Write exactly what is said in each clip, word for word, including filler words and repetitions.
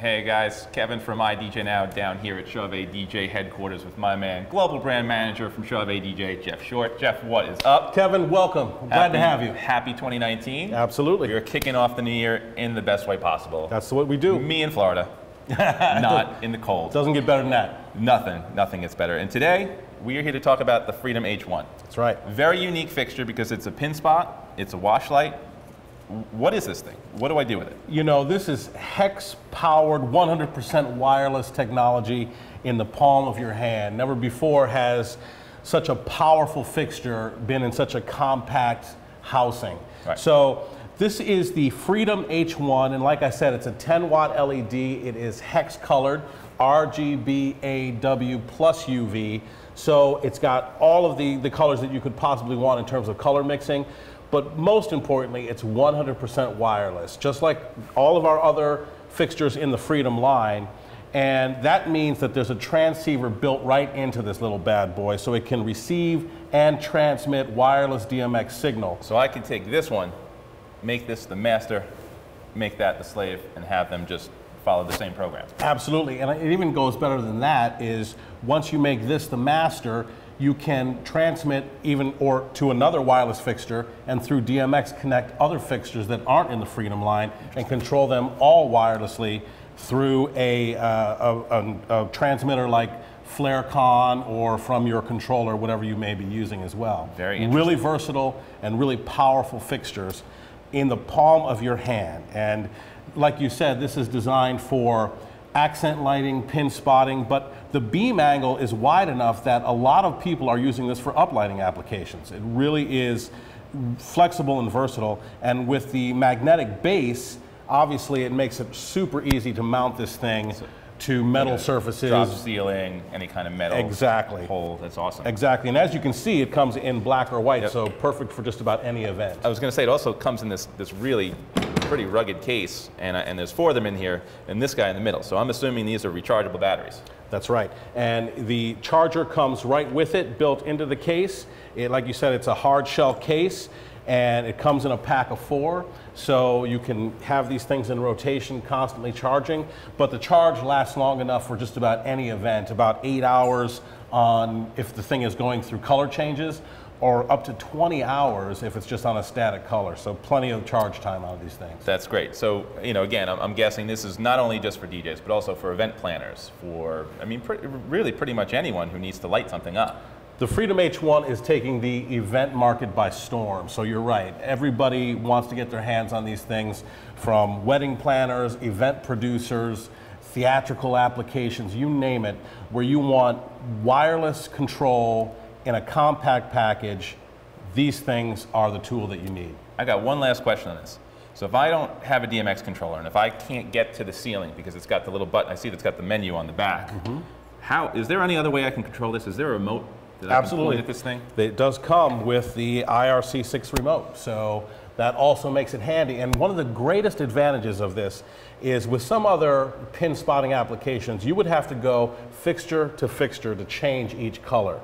Hey guys, Kevin from I D J Now down here at Chauvet D J headquarters with my man, global brand manager from Chauvet D J, Jeff Short. Jeff, what is up? Kevin, welcome. Happy, glad to have you. Happy twenty nineteen. Absolutely. You're kicking off the new year in the best way possible. That's what we do. Me in Florida, not in the cold. Doesn't get better than that. Nothing, nothing gets better. And today, we are here to talk about the Freedom H one. That's right. Very unique fixture because it's a pin spot, it's a wash light. What is this thing? What do I do with it? You know, this is hex-powered, one hundred percent wireless technology in the palm of your hand. Never before has such a powerful fixture been in such a compact housing. Right. So this is the Freedom H one, and like I said, it's a ten watt L E D. It is hex-colored, R G B A W plus U V. So it's got all of the, the colors that you could possibly want in terms of color mixing. But most importantly, it's one hundred percent wireless, just like all of our other fixtures in the Freedom line. And that means that there's a transceiver built right into this little bad boy, so it can receive and transmit wireless D M X signal. So I can take this one, make this the master, make that the slave, and have them just follow the same program. Absolutely, and it even goes better than that, is once you make this the master, you can transmit even or to another wireless fixture and through D M X connect other fixtures that aren't in the Freedom line and control them all wirelessly through a, uh, a, a, a transmitter like FlareCon or from your controller, whatever you may be using as well. Very interesting. Really versatile and really powerful fixtures in the palm of your hand. And like you said, this is designed for accent lighting, pin spotting, but the beam angle is wide enough that a lot of people are using this for uplighting applications. It really is flexible and versatile, and with the magnetic base, obviously it makes it super easy to mount this thing to metal surfaces. Drop ceiling, any kind of metal. Exactly. Hole, that's awesome. Exactly, and as you can see, it comes in black or white, yep. So perfect for just about any event. I was gonna say, it also comes in this, this really pretty rugged case, and, uh, and there's four of them in here, and this guy in the middle. So I'm assuming these are rechargeable batteries. That's right, and the charger comes right with it, built into the case. It, like you said, it's a hard shell case, and it comes in a pack of four, so you can have these things in rotation, constantly charging, but the charge lasts long enough for just about any event, about eight hours on if the thing is going through color changes, or up to twenty hours if it's just on a static color. So plenty of charge time out of these things. That's great. So, you know, again, I'm, I'm guessing this is not only just for D Js, but also for event planners, for, I mean, pre really pretty much anyone who needs to light something up. The Freedom H one is taking the event market by storm, so you're right. Everybody wants to get their hands on these things, from wedding planners, event producers, theatrical applications, you name it, where you want wireless control in a compact package. These things are the tool that you need. I got one last question on this. So if I don't have a D M X controller, and if I can't get to the ceiling because it's got the little button, I see that's got the menu on the back. Mm-hmm. How, is there any other way I can control this? Is there a remote that Absolutely. I can pull into this thing? It does come with the I R C six remote, so that also makes it handy. And one of the greatest advantages of this is with some other pin spotting applications, you would have to go fixture to fixture to change each color.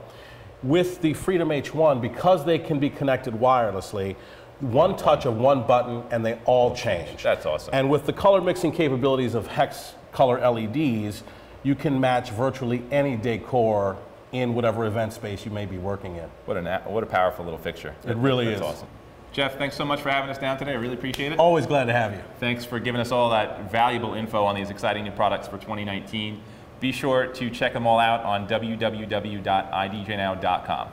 With the Freedom H one, because they can be connected wirelessly, one touch of one button and they all change. That's awesome. And with the color mixing capabilities of hex color L E Ds, you can match virtually any decor in whatever event space you may be working in. What, an, what a powerful little fixture. It really That's is. Awesome. Jeff, thanks so much for having us down today. I really appreciate it. Always glad to have you. Thanks for giving us all that valuable info on these exciting new products for twenty nineteen. Be sure to check them all out on w w w dot I D J now dot com.